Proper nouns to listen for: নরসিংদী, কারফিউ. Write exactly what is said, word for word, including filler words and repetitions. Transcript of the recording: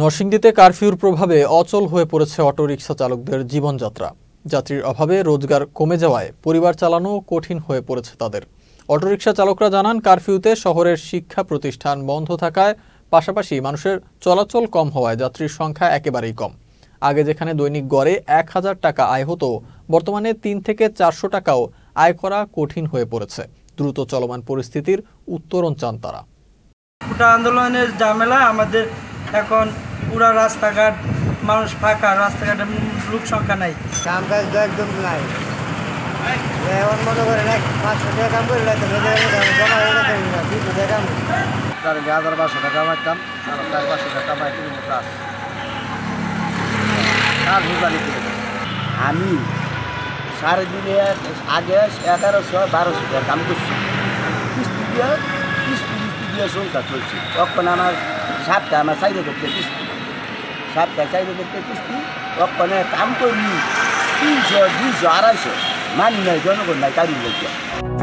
নরসিংদীতে কারফিউর প্রভাবে অচল হয়ে পড়েছে অটোরিকশা চালকদের জীবনযাত্রা। যাত্রীর অভাবে রোজগার কমে যাওয়ায় পরিবার চালানো কঠিন হয়ে পড়েছে তাদের। অটোরিকশা চালকরা জানান, কারফিউতে শহরের শিক্ষা প্রতিষ্ঠান বন্ধ থাকায় পাশাপাশি মানুষের চলাচল কম হওয়ায় যাত্রীর সংখ্যা একেবারেই কম। আগে যেখানে দৈনিক গড়ে এক হাজার টাকা আয় হতো, বর্তমানে তিন থেকে চারশো টাকাও আয় করা কঠিন হয়ে পড়েছে। দ্রুত চলমান পরিস্থিতির উত্তরণ চান তারা। ফুটা আন্দোলনের ঝামেলা, আমাদের এখন পুরা রাস্তাঘাট মানুষ ফাঁকা, রাস্তাঘাটে লোক সংখ্যা নাই, কাম কাজ একদম নাই। এখন মনে করেন এক পাঁচশো টাকা কাম করে হাজার পাঁচশো টাকা কামাইতাম, চার পাঁচশো টাকা কামাই আমি সাড়ে দিনে আগে এগারোশো বারোশো টাকা কাম করছি। কিস্তি দিয়ে কিস্তি কিস্তি দিয়ে সংসার চলছে। তখন আমার সাতটা আমার চাইরে করতে কিস্তি সাতটা চাইরে করতে কিস্তি তখন কাম করি তিনশো দুইশো আড়াইশো মানি নাই, জনগণ নাই, কারি বলতে।